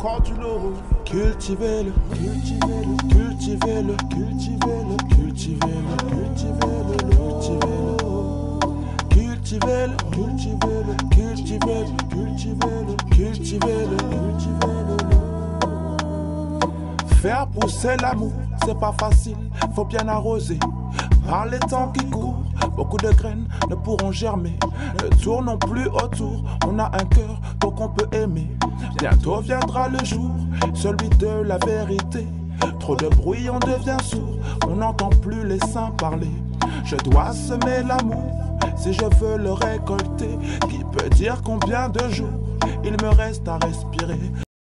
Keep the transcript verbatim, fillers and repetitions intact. encore du love. Cultivez-le, cultivez-le, cultivez-le, cultivez-le, cultivez-le, cultivez-le, cultivez-le, cultivez-le, cultivez-le, cultivez-le, cultivez-le, cultivez-le, cultivez-le. Faire pousser l'amour, c'est pas facile, faut bien arroser. Par les temps qui courent, beaucoup de graines ne pourront germer. Ne tournons plus autour, on a un cœur, donc on peut aimer. Bientôt viendra le jour, celui de la vérité. Trop de bruit, on devient sourd, on n'entend plus les saints parler. Je dois semer l'amour, si je veux le récolter. Qui peut dire combien de jours il me reste à respirer?